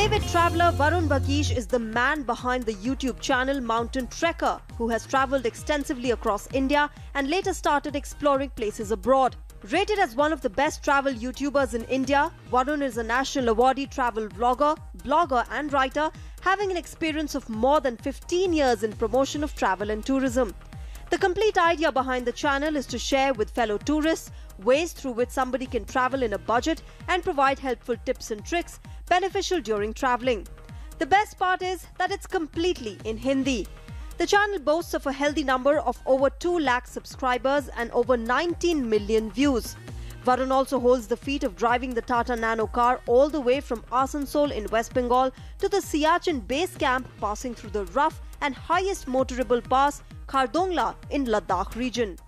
David Traveller Varun Vagish is the man behind the YouTube channel Mountain Trekker, who has travelled extensively across India and later started exploring places abroad. Rated as one of the best travel YouTubers in India, Varun is a national awardee travel vlogger, blogger and writer, having an experience of more than 15 years in promotion of travel and tourism. The complete idea behind the channel is to share with fellow tourists ways through which somebody can travel in a budget and provide helpful tips and tricks beneficial during traveling. The best part is that it's completely in Hindi. The channel boasts of a healthy number of over 2 lakh subscribers and over 19 million views. Varun also holds the feat of driving the Tata Nano car all the way from Asansol in West Bengal to the Siachen base camp, passing through the rough and highest motorable pass, Khardongla in Ladakh region.